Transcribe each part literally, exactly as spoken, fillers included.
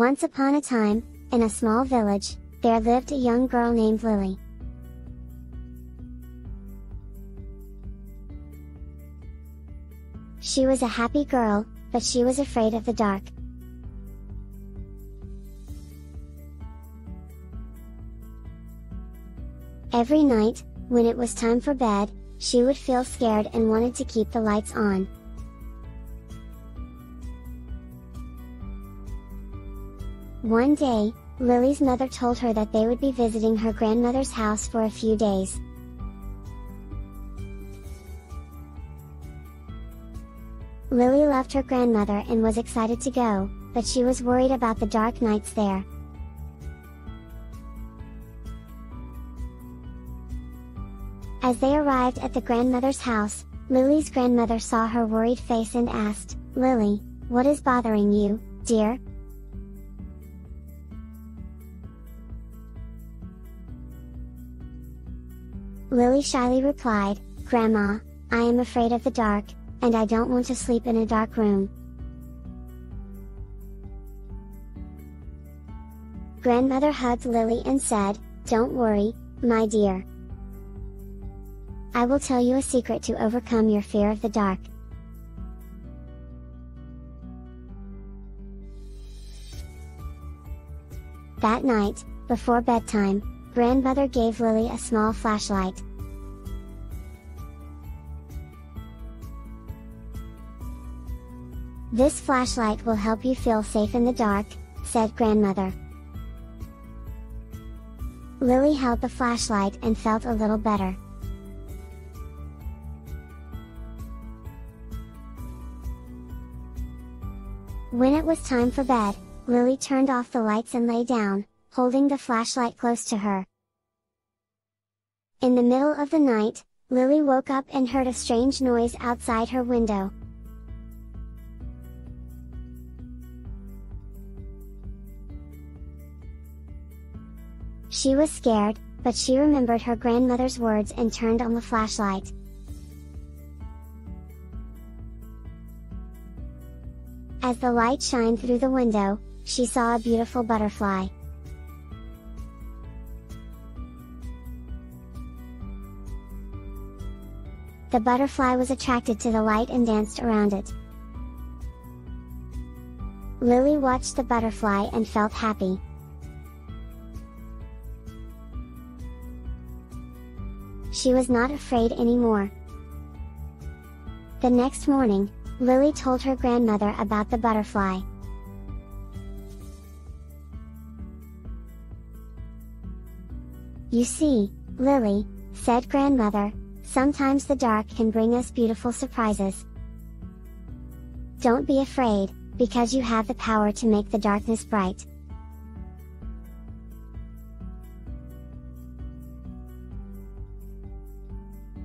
Once upon a time, in a small village, there lived a young girl named Lily. She was a happy girl, but she was afraid of the dark. Every night, when it was time for bed, she would feel scared and wanted to keep the lights on. One day, Lily's mother told her that they would be visiting her grandmother's house for a few days. Lily loved her grandmother and was excited to go, but she was worried about the dark nights there. As they arrived at the grandmother's house, Lily's grandmother saw her worried face and asked, "Lily, what is bothering you, dear?" Lily shyly replied, "Grandma, I am afraid of the dark, and I don't want to sleep in a dark room." Grandmother hugged Lily and said, "Don't worry, my dear. I will tell you a secret to overcome your fear of the dark. That night, before bedtime, grandmother gave Lily a small flashlight. "This flashlight will help you feel safe in the dark," said grandmother. Lily held the flashlight and felt a little better. When it was time for bed, Lily turned off the lights and lay down, holding the flashlight close to her. In the middle of the night, Lily woke up and heard a strange noise outside her window. She was scared, but she remembered her grandmother's words and turned on the flashlight. As the light shined through the window, she saw a beautiful butterfly. The butterfly was attracted to the light and danced around it. Lily watched the butterfly and felt happy. She was not afraid anymore. The next morning, Lily told her grandmother about the butterfly. "You see, Lily," said grandmother, "sometimes the dark can bring us beautiful surprises. Don't be afraid, because you have the power to make the darkness bright."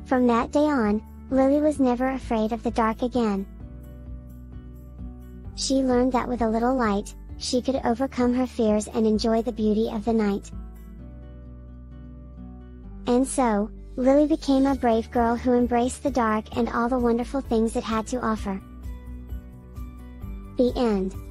From that day on, Lily was never afraid of the dark again. She learned that with a little light, she could overcome her fears and enjoy the beauty of the night. And so, Lily became a brave girl who embraced the dark and all the wonderful things it had to offer. The end.